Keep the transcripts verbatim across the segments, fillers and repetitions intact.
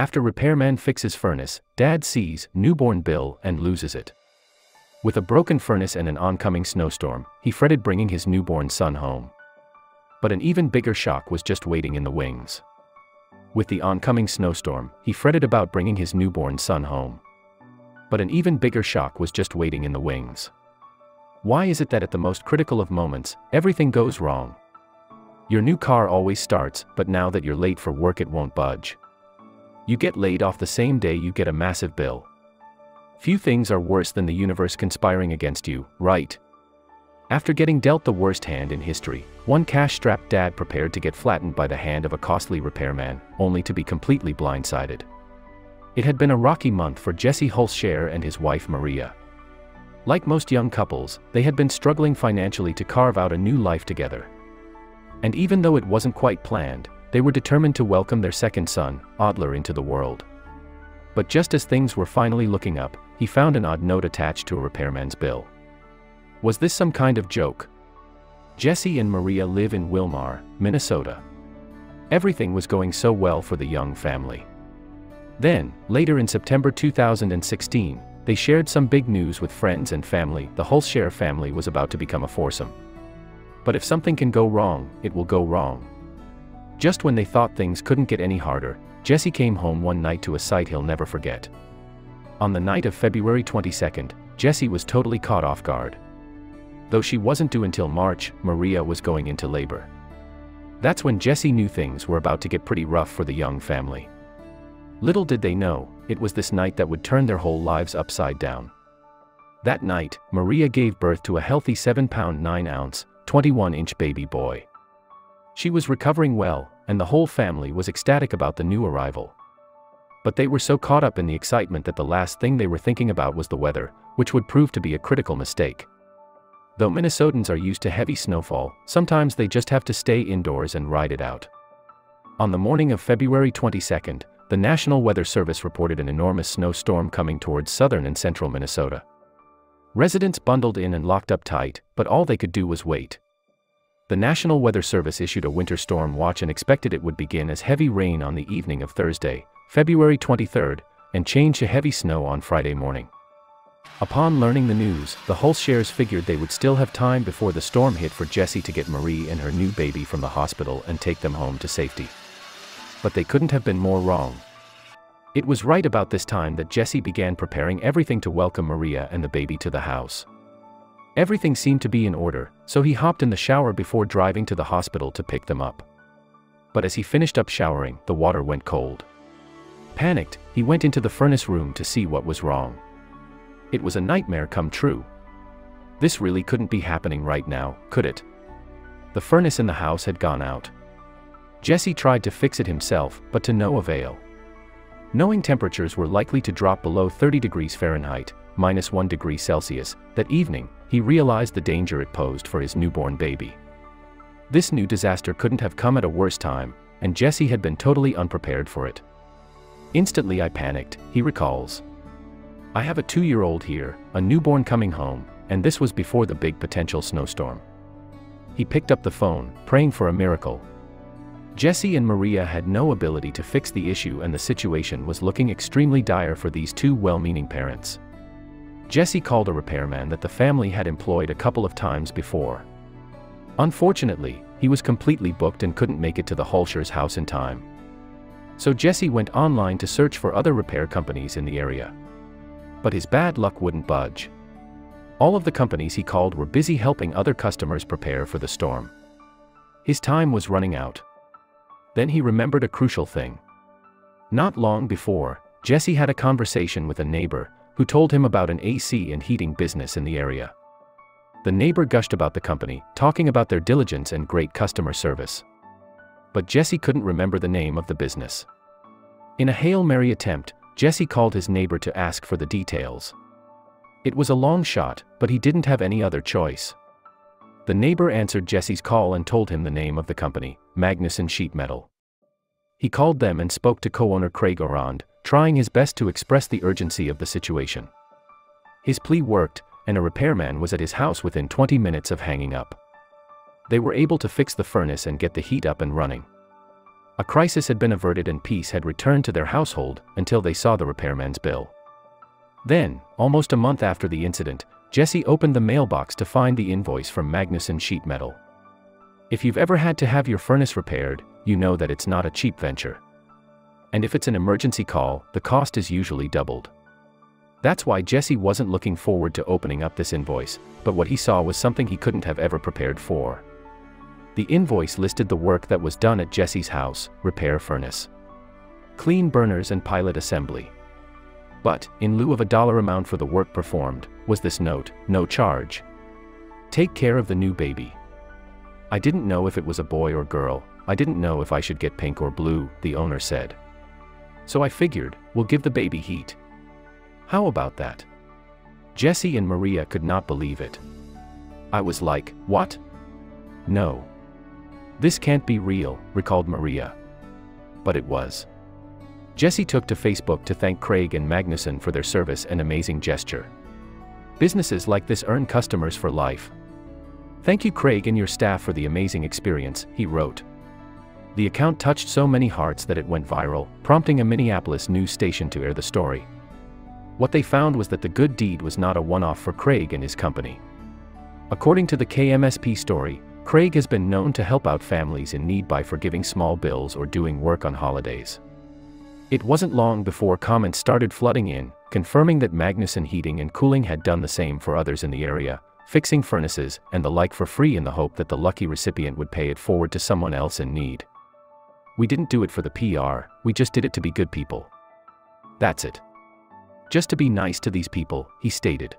After repairman fixes furnace, Dad sees newborn Bill and loses it. With a broken furnace and an oncoming snowstorm, he fretted bringing his newborn son home. But an even bigger shock was just waiting in the wings. With the oncoming snowstorm, he fretted about bringing his newborn son home. But an even bigger shock was just waiting in the wings. Why is it that at the most critical of moments, everything goes wrong? Your new car always starts, but now that you're late for work it won't budge. You get laid off the same day you get a massive bill. Few things are worse than the universe conspiring against you, right? After getting dealt the worst hand in history, one cash-strapped dad prepared to get flattened by the hand of a costly repairman, only to be completely blindsided. It had been a rocky month for Jesse Hulscher and his wife Maria. Like most young couples, they had been struggling financially to carve out a new life together. And even though it wasn't quite planned, they were determined to welcome their second son, Adler, into the world. But just as things were finally looking up, he found an odd note attached to a repairman's bill. Was this some kind of joke? Jesse and Maria live in Wilmar, Minnesota. Everything was going so well for the young family. Then, later in September two thousand sixteen, they shared some big news with friends and family. The Hulscher family was about to become a foursome. But if something can go wrong, it will go wrong. Just when they thought things couldn't get any harder, Jesse came home one night to a sight he'll never forget. On the night of February twenty-second, Jesse was totally caught off guard. Though she wasn't due until March, Maria was going into labor. That's when Jesse knew things were about to get pretty rough for the young family. Little did they know, it was this night that would turn their whole lives upside down. That night, Maria gave birth to a healthy seven pound nine ounce, twenty-one inch baby boy. She was recovering well, and the whole family was ecstatic about the new arrival. But they were so caught up in the excitement that the last thing they were thinking about was the weather, which would prove to be a critical mistake. Though Minnesotans are used to heavy snowfall, sometimes they just have to stay indoors and ride it out. On the morning of February twenty-second, the National Weather Service reported an enormous snowstorm coming towards southern and central Minnesota. Residents bundled in and locked up tight, but all they could do was wait. The National Weather Service issued a winter storm watch and expected it would begin as heavy rain on the evening of Thursday, February twenty-third, and change to heavy snow on Friday morning. Upon learning the news, the Hulschers figured they would still have time before the storm hit for Jesse to get Marie and her new baby from the hospital and take them home to safety. But they couldn't have been more wrong. It was right about this time that Jesse began preparing everything to welcome Maria and the baby to the house. Everything seemed to be in order, so he hopped in the shower before driving to the hospital to pick them up. But as he finished up showering, the water went cold. Panicked, he went into the furnace room to see what was wrong. It was a nightmare come true. This really couldn't be happening right now, could it? The furnace in the house had gone out. Jesse tried to fix it himself, but to no avail. Knowing temperatures were likely to drop below thirty degrees Fahrenheit, minus one degree Celsius, that evening, he realized the danger it posed for his newborn baby. This new disaster couldn't have come at a worse time, and Jesse had been totally unprepared for it. Instantly I panicked, he recalls. I have a two-year-old here, a newborn coming home, and this was before the big potential snowstorm. He picked up the phone, praying for a miracle. Jesse and Maria had no ability to fix the issue, and the situation was looking extremely dire for these two well-meaning parents. Jesse called a repairman that the family had employed a couple of times before. Unfortunately, he was completely booked and couldn't make it to the Hulscher's house in time. So Jesse went online to search for other repair companies in the area. But his bad luck wouldn't budge. All of the companies he called were busy helping other customers prepare for the storm. His time was running out. Then he remembered a crucial thing. Not long before, Jesse had a conversation with a neighbor, who told him about an A C and heating business in the area. The neighbor gushed about the company, talking about their diligence and great customer service. But Jesse couldn't remember the name of the business. In a Hail Mary attempt, Jesse called his neighbor to ask for the details. It was a long shot, but he didn't have any other choice. The neighbor answered Jesse's call and told him the name of the company, Magnuson Sheet Metal. He called them and spoke to co-owner Craig Orand, trying his best to express the urgency of the situation. His plea worked, and a repairman was at his house within twenty minutes of hanging up. They were able to fix the furnace and get the heat up and running. A crisis had been averted and peace had returned to their household until they saw the repairman's bill. Then, almost a month after the incident, Jesse opened the mailbox to find the invoice from Magnuson Sheet Metal. If you've ever had to have your furnace repaired, you know that it's not a cheap venture. And if it's an emergency call, the cost is usually doubled. That's why Jesse wasn't looking forward to opening up this invoice, but what he saw was something he couldn't have ever prepared for. The invoice listed the work that was done at Jesse's house: repair furnace, clean burners and pilot assembly. But, in lieu of a dollar amount for the work performed, was this note: no charge. Take care of the new baby. I didn't know if it was a boy or girl, I didn't know if I should get pink or blue, the owner said. So I figured, we'll give the baby heat. How about that? Jesse and Maria could not believe it. I was like, what? No. This can't be real, recalled Maria. But it was. Jesse took to Facebook to thank Craig and Magnuson for their service and amazing gesture. Businesses like this earn customers for life. Thank you, Craig and your staff, for the amazing experience, he wrote. The account touched so many hearts that it went viral, prompting a Minneapolis news station to air the story. What they found was that the good deed was not a one-off for Craig and his company. According to the K M S P story, Craig has been known to help out families in need by forgiving small bills or doing work on holidays. It wasn't long before comments started flooding in, confirming that Magnuson Heating and Cooling had done the same for others in the area, fixing furnaces and the like for free in the hope that the lucky recipient would pay it forward to someone else in need. We didn't do it for the P R, we just did it to be good people. That's it. Just to be nice to these people, he stated.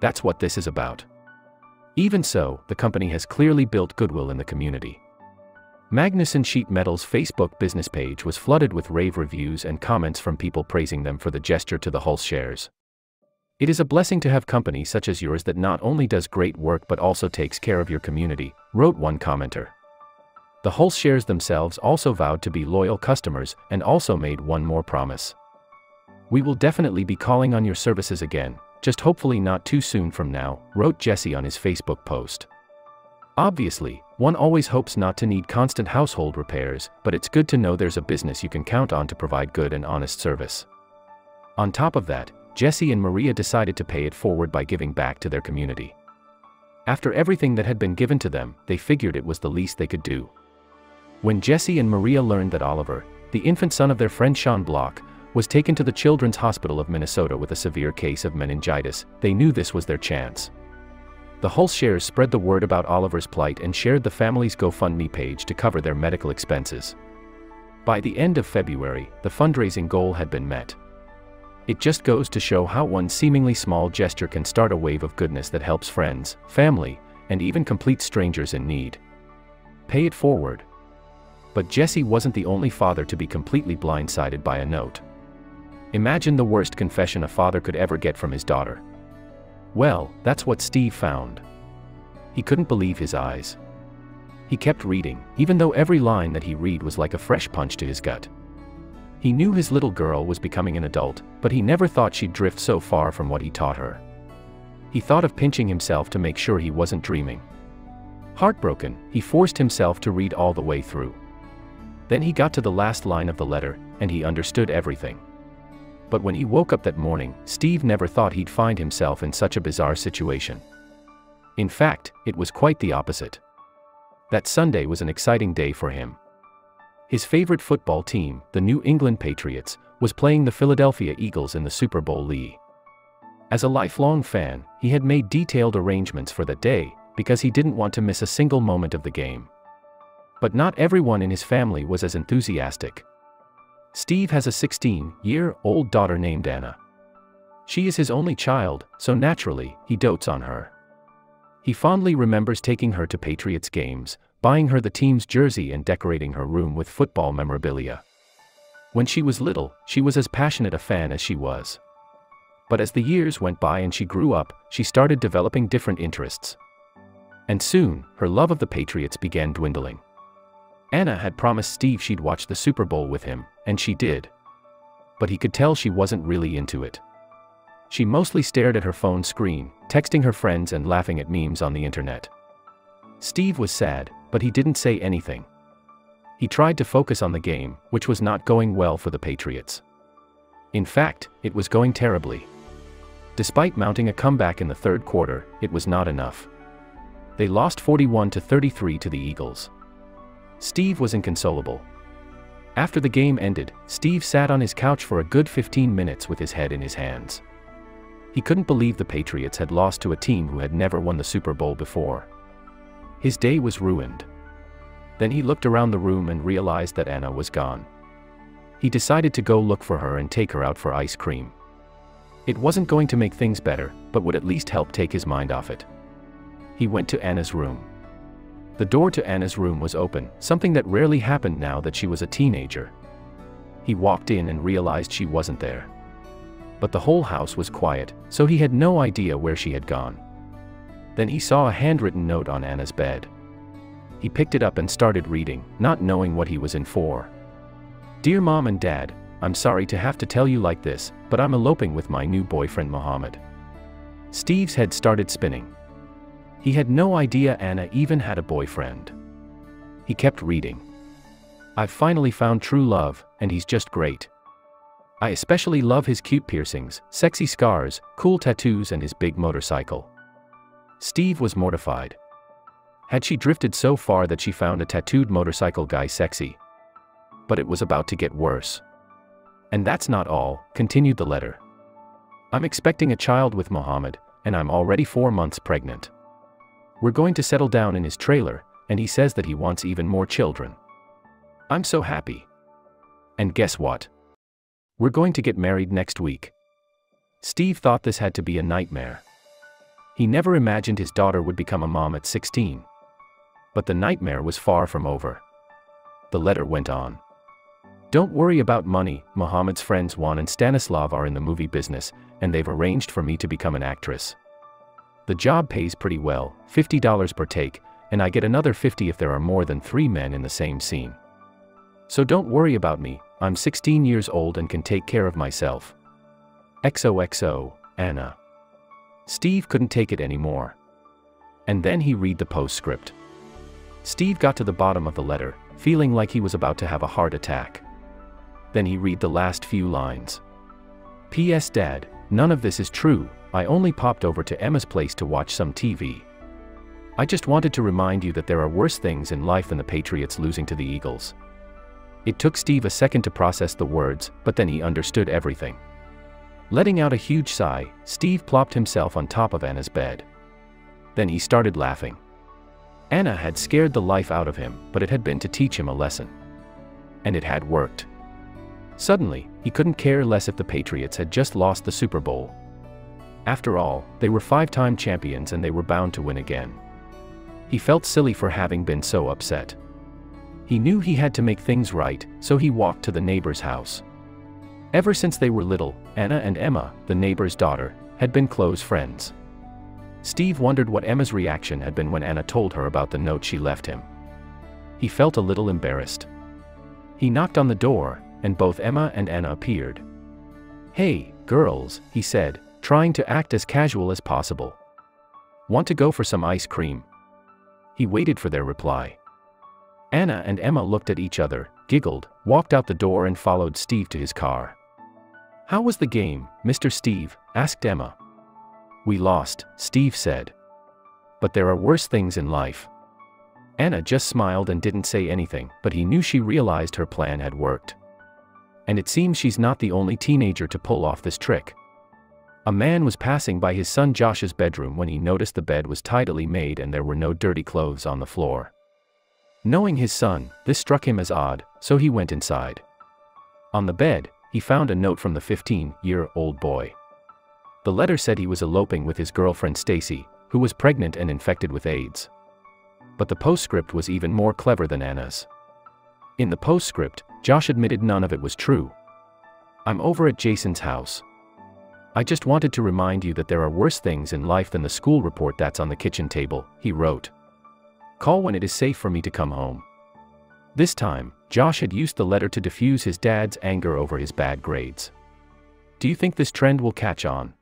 That's what this is about. Even so, the company has clearly built goodwill in the community. Magnuson Sheet Metal's Facebook business page was flooded with rave reviews and comments from people praising them for the gesture to the Hulschers. It is a blessing to have companies such as yours that not only does great work but also takes care of your community, wrote one commenter. The Hulschers themselves also vowed to be loyal customers and also made one more promise. We will definitely be calling on your services again, just hopefully not too soon from now, wrote Jesse on his Facebook post. Obviously, one always hopes not to need constant household repairs, but it's good to know there's a business you can count on to provide good and honest service. On top of that, Jesse and Maria decided to pay it forward by giving back to their community. After everything that had been given to them, they figured it was the least they could do. When Jesse and Maria learned that Oliver, the infant son of their friend Sean Block, was taken to the Children's Hospital of Minnesota with a severe case of meningitis, they knew this was their chance. The Hulschers spread the word about Oliver's plight and shared the family's GoFundMe page to cover their medical expenses. By the end of February, the fundraising goal had been met. It just goes to show how one seemingly small gesture can start a wave of goodness that helps friends, family, and even complete strangers in need. Pay it forward. But Jesse wasn't the only father to be completely blindsided by a note. Imagine the worst confession a father could ever get from his daughter. Well, that's what Steve found. He couldn't believe his eyes. He kept reading, even though every line that he read was like a fresh punch to his gut. He knew his little girl was becoming an adult, but he never thought she'd drift so far from what he taught her. He thought of pinching himself to make sure he wasn't dreaming. Heartbroken, he forced himself to read all the way through. Then he got to the last line of the letter, and he understood everything. But when he woke up that morning, Steve never thought he'd find himself in such a bizarre situation. In fact, it was quite the opposite. That Sunday was an exciting day for him. His favorite football team, the New England Patriots, was playing the Philadelphia Eagles in the Super Bowl League. As a lifelong fan, he had made detailed arrangements for that day, because he didn't want to miss a single moment of the game. But not everyone in his family was as enthusiastic. Steve has a sixteen-year-old daughter named Anna. She is his only child, so naturally, he dotes on her. He fondly remembers taking her to Patriots games, buying her the team's jersey and decorating her room with football memorabilia. When she was little, she was as passionate a fan as she was. But as the years went by and she grew up, she started developing different interests. And soon, her love of the Patriots began dwindling. Anna had promised Steve she'd watch the Super Bowl with him, and she did. But he could tell she wasn't really into it. She mostly stared at her phone screen, texting her friends and laughing at memes on the internet. Steve was sad, but he didn't say anything. He tried to focus on the game, which was not going well for the Patriots. In fact, it was going terribly. Despite mounting a comeback in the third quarter, it was not enough. They lost forty-one to thirty-three to the Eagles. Steve was inconsolable. After the game ended, Steve sat on his couch for a good fifteen minutes with his head in his hands. He couldn't believe the Patriots had lost to a team who had never won the Super Bowl before. His day was ruined. Then he looked around the room and realized that Anna was gone. He decided to go look for her and take her out for ice cream. It wasn't going to make things better, but would at least help take his mind off it. He went to Anna's room. The door to Anna's room was open, something that rarely happened now that she was a teenager. He walked in and realized she wasn't there. But the whole house was quiet, so he had no idea where she had gone. Then he saw a handwritten note on Anna's bed. He picked it up and started reading, not knowing what he was in for. Dear Mom and Dad, I'm sorry to have to tell you like this, but I'm eloping with my new boyfriend Muhammad. Steve's head started spinning. He had no idea Anna even had a boyfriend. He kept reading. I've finally found true love, and he's just great. I especially love his cute piercings, sexy scars, cool tattoos and his big motorcycle. Steve was mortified. Had she drifted so far that she found a tattooed motorcycle guy sexy? But it was about to get worse. And that's not all, continued the letter. I'm expecting a child with Muhammad, and I'm already four months pregnant. We're going to settle down in his trailer, and he says that he wants even more children. I'm so happy. And guess what? We're going to get married next week. Steve thought this had to be a nightmare. He never imagined his daughter would become a mom at sixteen. But the nightmare was far from over. The letter went on. Don't worry about money, Muhammad's friends Juan and Stanislav are in the movie business, and they've arranged for me to become an actress. The job pays pretty well, fifty dollars per take, and I get another fifty if there are more than three men in the same scene. So don't worry about me, I'm sixteen years old and can take care of myself. X O X O, Anna. Steve couldn't take it anymore. And then he read the postscript. Steve got to the bottom of the letter, feeling like he was about to have a heart attack. Then he read the last few lines. P S Dad, none of this is true, I only popped over to Emma's place to watch some T V. I just wanted to remind you that there are worse things in life than the Patriots losing to the Eagles. It took Steve a second to process the words, but then he understood everything. Letting out a huge sigh, Steve plopped himself on top of Anna's bed. Then he started laughing. Anna had scared the life out of him, but it had been to teach him a lesson. And it had worked. Suddenly, he couldn't care less if the Patriots had just lost the Super Bowl. After all, they were five-time champions and they were bound to win again. He felt silly for having been so upset. He knew he had to make things right, so he walked to the neighbor's house. Ever since they were little, Anna and Emma, the neighbor's daughter, had been close friends. Steve wondered what Emma's reaction had been when Anna told her about the note she left him. He felt a little embarrassed. He knocked on the door, and both Emma and Anna appeared. Hey, girls, he said, trying to act as casual as possible. Want to go for some ice cream? He waited for their reply. Anna and Emma looked at each other, giggled, walked out the door and followed Steve to his car. How was the game, Mister Steve? Asked Emma. We lost, Steve said. But there are worse things in life. Anna just smiled and didn't say anything, but he knew she realized her plan had worked. And it seems she's not the only teenager to pull off this trick. A man was passing by his son Josh's bedroom when he noticed the bed was tidily made and there were no dirty clothes on the floor. Knowing his son, this struck him as odd, so he went inside. On the bed, he found a note from the fifteen-year-old boy. The letter said he was eloping with his girlfriend Stacy, who was pregnant and infected with AIDS. But the postscript was even more clever than Anna's. In the postscript, Josh admitted none of it was true. I'm over at Jason's house. I just wanted to remind you that there are worse things in life than the school report that's on the kitchen table, he wrote. Call when it is safe for me to come home. This time, Josh had used the letter to diffuse his dad's anger over his bad grades. Do you think this trend will catch on?